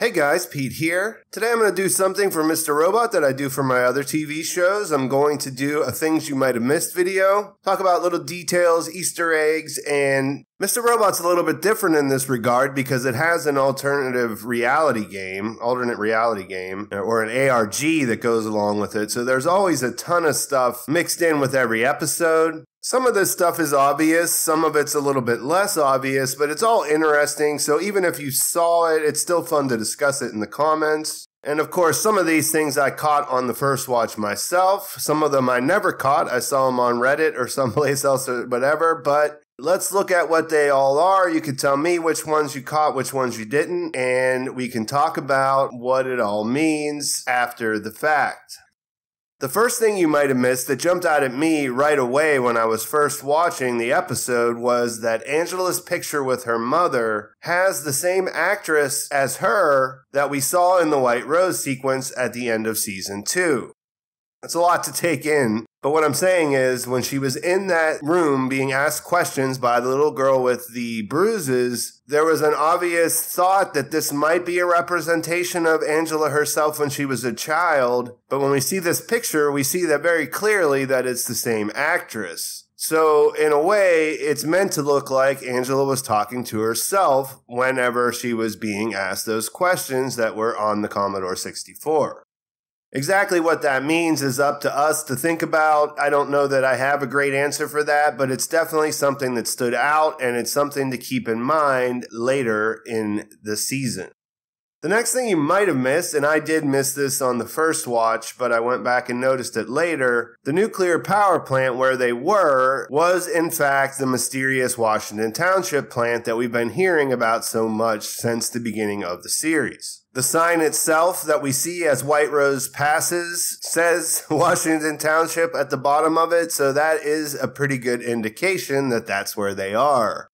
Hey guys, Pete here. Today I'm going to do something for Mr. Robot that I do for my other TV shows. I'm going to do a Things You Might Have Missed video, talk about little details, Easter eggs, and Mr. Robot's a little bit different in this regard because it has an alternate reality game, or an ARG that goes along with it. So there's always a ton of stuff mixed in with every episode. Some of this stuff is obvious, some of it's a little bit less obvious, but it's all interesting, so even if you saw it, it's still fun to discuss it in the comments. And of course, some of these things I caught on the first watch myself, some of them I never caught, I saw them on Reddit or someplace else or whatever, but let's look at what they all are. You can tell me which ones you caught, which ones you didn't, and we can talk about what it all means after the fact. The first thing you might have missed that jumped out at me right away when I was first watching the episode was that Angela's picture with her mother has the same actress as her that we saw in the White Rose sequence at the end of Season 2. That's a lot to take in, but what I'm saying is when she was in that room being asked questions by the little girl with the bruises, there was an obvious thought that this might be a representation of Angela herself when she was a child, but when we see this picture, we see that very clearly that it's the same actress. So, in a way, it's meant to look like Angela was talking to herself whenever she was being asked those questions that were on the Commodore 64. Exactly what that means is up to us to think about. I don't know that I have a great answer for that, but it's definitely something that stood out, and it's something to keep in mind later in the season. The next thing you might have missed, and I did miss this on the first watch, but I went back and noticed it later, the nuclear power plant where they were was in fact the mysterious Washington Township plant that we've been hearing about so much since the beginning of the series. The sign itself that we see as White Rose passes says Washington Township at the bottom of it, so that is a pretty good indication that that's where they are.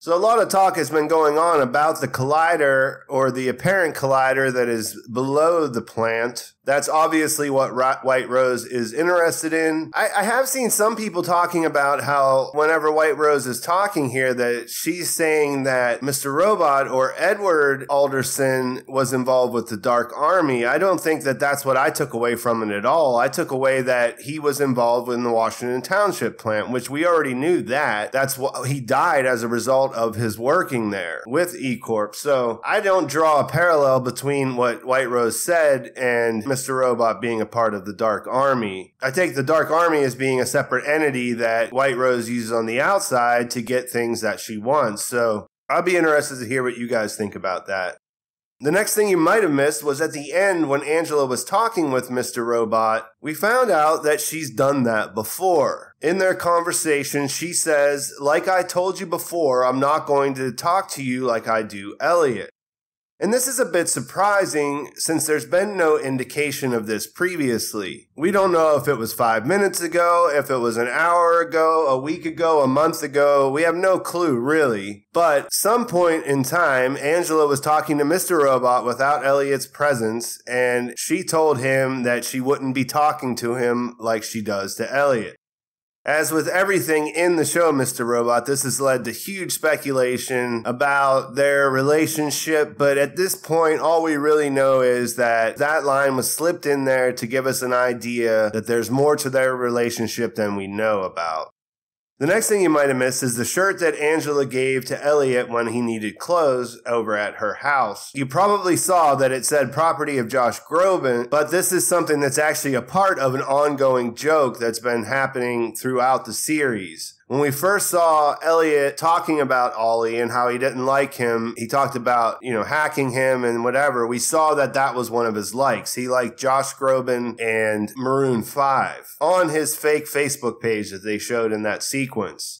So a lot of talk has been going on about the collider or the apparent collider that is below the plant. That's obviously what White Rose is interested in. I have seen some people talking about how whenever White Rose is talking here that she's saying that Mr. Robot or Edward Alderson was involved with the Dark Army. I don't think that that's what I took away from it at all. I took away that he was involved in the Washington Township plant, which we already knew that. That's what he died as a result of his working there with E-Corp. So I don't draw a parallel between what White Rose said and Mr. Robot being a part of the Dark Army. I take the Dark Army as being a separate entity that White Rose uses on the outside to get things that she wants. So I'll be interested to hear what you guys think about that. The next thing you might have missed was at the end when Angela was talking with Mr. Robot, we found out that she's done that before. In their conversation, she says, "Like I told you before, I'm not going to talk to you like I do Elliot." And this is a bit surprising since there's been no indication of this previously. We don't know if it was 5 minutes ago, if it was an hour ago, a week ago, a month ago. We have no clue, really. But some point in time, Angela was talking to Mr. Robot without Elliot's presence, and she told him that she wouldn't be talking to him like she does to Elliot. As with everything in the show, Mr. Robot, this has led to huge speculation about their relationship, but at this point, all we really know is that that line was slipped in there to give us an idea that there's more to their relationship than we know about. The next thing you might have missed is the shirt that Angela gave to Elliot when he needed clothes over at her house. You probably saw that it said property of Josh Groban, but this is something that's actually a part of an ongoing joke that's been happening throughout the series. When we first saw Elliot talking about Ollie and how he didn't like him, he talked about, hacking him and whatever. We saw that that was one of his likes. He liked Josh Groban and Maroon 5 on his fake Facebook page that they showed in that sequence.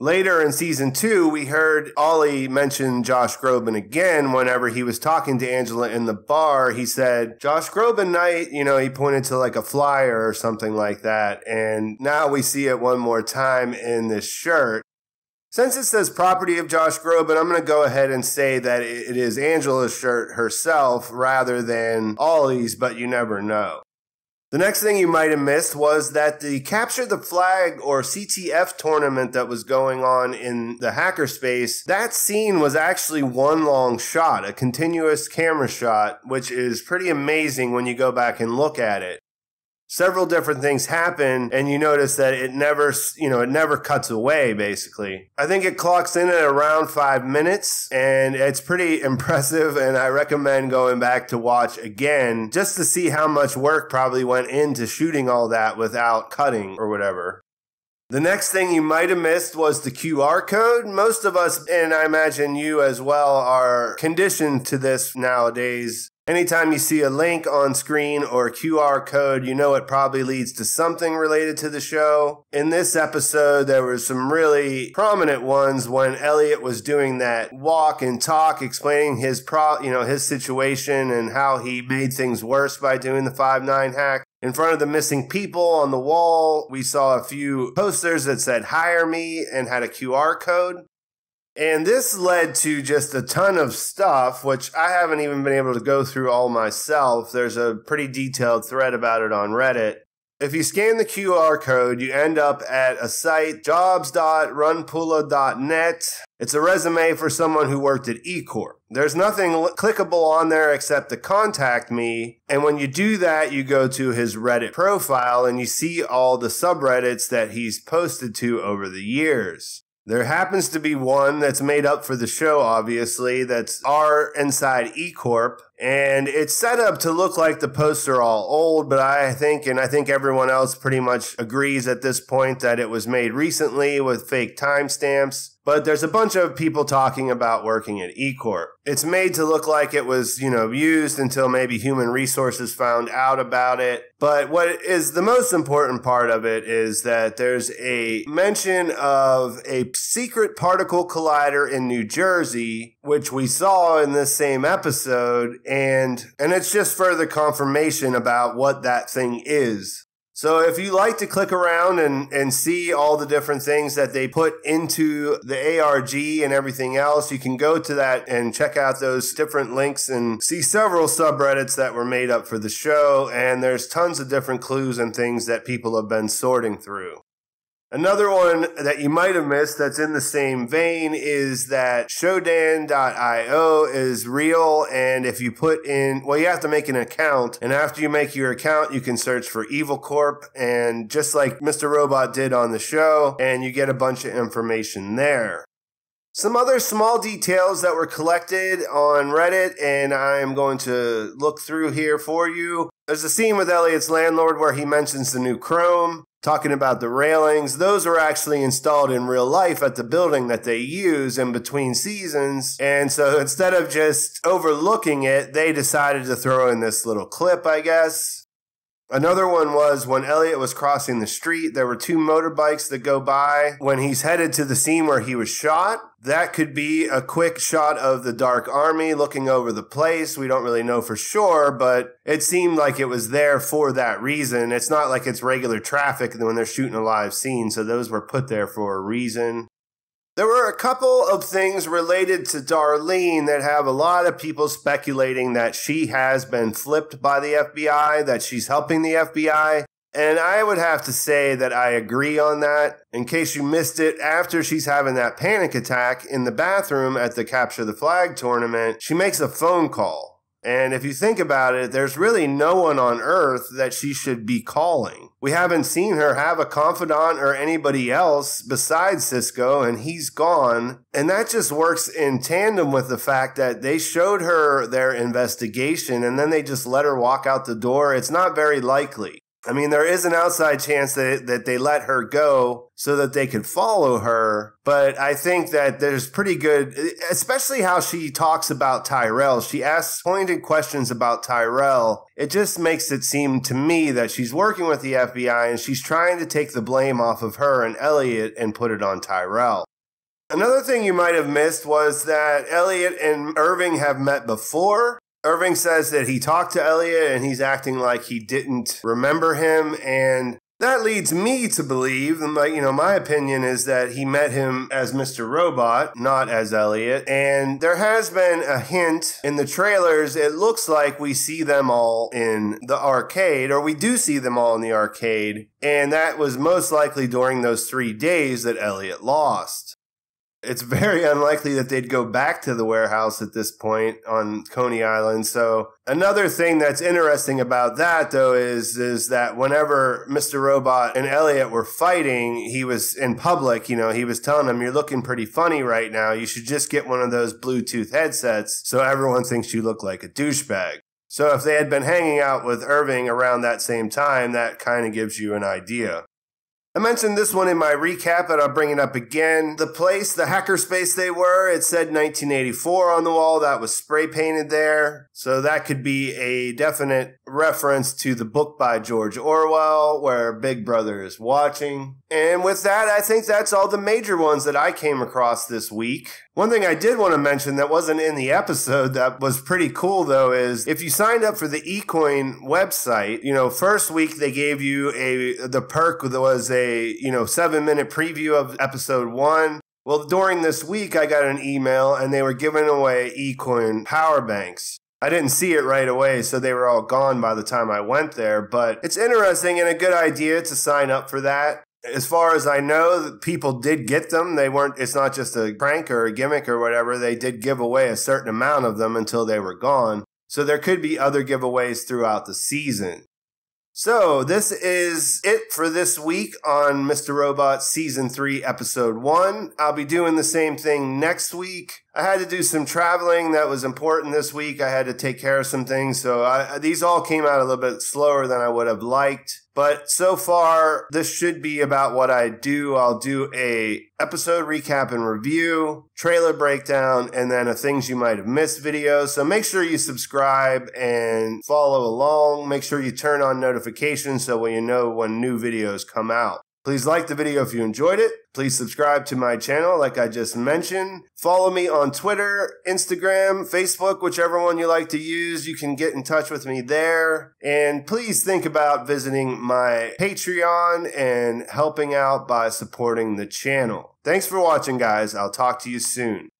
Later in Season 2, we heard Ollie mention Josh Groban again whenever he was talking to Angela in the bar. He said, "Josh Groban night," he pointed to like a flyer or something like that. And now we see it one more time in this shirt. Since it says property of Josh Groban, I'm going to go ahead and say that it is Angela's shirt herself rather than Ollie's, but you never know. The next thing you might have missed was that the Capture the Flag or CTF tournament that was going on in the hackerspace, that scene was actually one long shot, a continuous camera shot, which is pretty amazing when you go back and look at it. Several different things happen, and you notice that it never, it never cuts away, basically. I think it clocks in at around 5 minutes, and it's pretty impressive, and I recommend going back to watch again just to see how much work probably went into shooting all that without cutting or whatever. The next thing you might have missed was the QR code. Most of us, and I imagine you as well, are conditioned to this nowadays. Anytime you see a link on screen or a QR code, you know it probably leads to something related to the show. In this episode, there were some really prominent ones when Elliot was doing that walk and talk, explaining his his situation and how he made things worse by doing the 5/9 hack. In front of the missing people on the wall, we saw a few posters that said "Hire me" and had a QR code. And this led to just a ton of stuff, which I haven't even been able to go through all myself. There's a pretty detailed thread about it on Reddit. If you scan the QR code, you end up at a site, jobs.runpula.net. It's a resume for someone who worked at E-Corp. There's nothing clickable on there except the contact me. And when you do that, you go to his Reddit profile and you see all the subreddits that he's posted to over the years. There happens to be one that's made up for the show, obviously, that's r inside E-Corp, and it's set up to look like the posts are all old, but I think everyone else pretty much agrees at this point that it was made recently with fake timestamps. But there's a bunch of people talking about working at E-Corp. It's made to look like it was, used until maybe human resources found out about it. But what is the most important part of it is that there's a mention of a secret particle collider in New Jersey, which we saw in this same episode. And it's just further confirmation about what that thing is. So if you like to click around and see all the different things that they put into the ARG and everything else, you can go to that and check out those different links and see several subreddits that were made up for the show. And there's tons of different clues and things that people have been sorting through. Another one that you might have missed that's in the same vein is that Shodan.io is real, and if you put in, well, you have to make an account, and after you make your account, you can search for Evil Corp, and just like Mr. Robot did on the show, and you get a bunch of information there. Some other small details that were collected on Reddit, and I'm going to look through here for you. There's a scene with Elliot's landlord where he mentions the new Chrome, talking about the railings. Those are actually installed in real life at the building that they use in between seasons. And so instead of just overlooking it, they decided to throw in this little clip, I guess. Another one was when Elliot was crossing the street, there were two motorbikes that go by when he's headed to the scene where he was shot. That could be a quick shot of the Dark Army looking over the place. We don't really know for sure, but it seemed like it was there for that reason. It's not like it's regular traffic when they're shooting a live scene, so those were put there for a reason. There were a couple of things related to Darlene that have a lot of people speculating that she has been flipped by the FBI, that she's helping the FBI. And I would have to say that I agree on that. In case you missed it, after she's having that panic attack in the bathroom at the Capture the Flag tournament, she makes a phone call. And if you think about it, there's really no one on Earth that she should be calling. We haven't seen her have a confidant or anybody else besides Cisco, and he's gone. And that just works in tandem with the fact that they showed her their investigation, and then they just let her walk out the door. It's not very likely. I mean, there is an outside chance that they let her go so that they could follow her. But I think that there's pretty good, especially how she talks about Tyrell. She asks pointed questions about Tyrell. It just makes it seem to me that she's working with the FBI and she's trying to take the blame off of her and Elliot and put it on Tyrell. Another thing you might have missed was that Elliot and Irving have met before. Irving says that he talked to Elliot and he's acting like he didn't remember him, and That leads me to believe, and my opinion is that he met him as Mr. Robot, not as Elliot. And there has been a hint in the trailers. It looks like we see them all in the arcade, or we do see them all in the arcade. And that was most likely during those 3 days that Elliot lost. It's very unlikely that they'd go back to the warehouse at this point on Coney Island. So another thing that's interesting about that, though, is that whenever Mr. Robot and Elliot were fighting, he was in public, he was telling them, you're looking pretty funny right now. You should just get one of those Bluetooth headsets so everyone thinks you look like a douchebag. So if they had been hanging out with Irving around that same time, that kind of gives you an idea. I mentioned this one in my recap, and I'll bring it up again. The place, the hackerspace they were, it said 1984 on the wall. That was spray painted there. So that could be a definite reference to the book by George Orwell, where Big Brother is watching. And with that, I think that's all the major ones that I came across this week. One thing I did want to mention that wasn't in the episode that was pretty cool, though, is if you signed up for the eCoin website, first week they gave you the perk that was a 7-minute preview of episode 1. Well, during this week, I got an email and they were giving away eCoin power banks. I didn't see it right away, so they were all gone by the time I went there, but it's interesting and a good idea to sign up for that. As far as I know, people did get them. They weren't, it's not just a prank or a gimmick or whatever. They did give away a certain amount of them until they were gone. So there could be other giveaways throughout the season. So this is it for this week on Mr. Robot Season 3, Episode 1. I'll be doing the same thing next week. I had to do some traveling that was important this week. I had to take care of some things, so these all came out a little bit slower than I would have liked. But so far, this should be about what I do. I'll do a episode recap and review, trailer breakdown, and then a things you might have missed video. So make sure you subscribe and follow along. Make sure you turn on notifications so you know when new videos come out. Please like the video if you enjoyed it. Please subscribe to my channel like I just mentioned. Follow me on Twitter, Instagram, Facebook, whichever one you like to use. You can get in touch with me there. And please think about visiting my Patreon and helping out by supporting the channel. Thanks for watching, guys. I'll talk to you soon.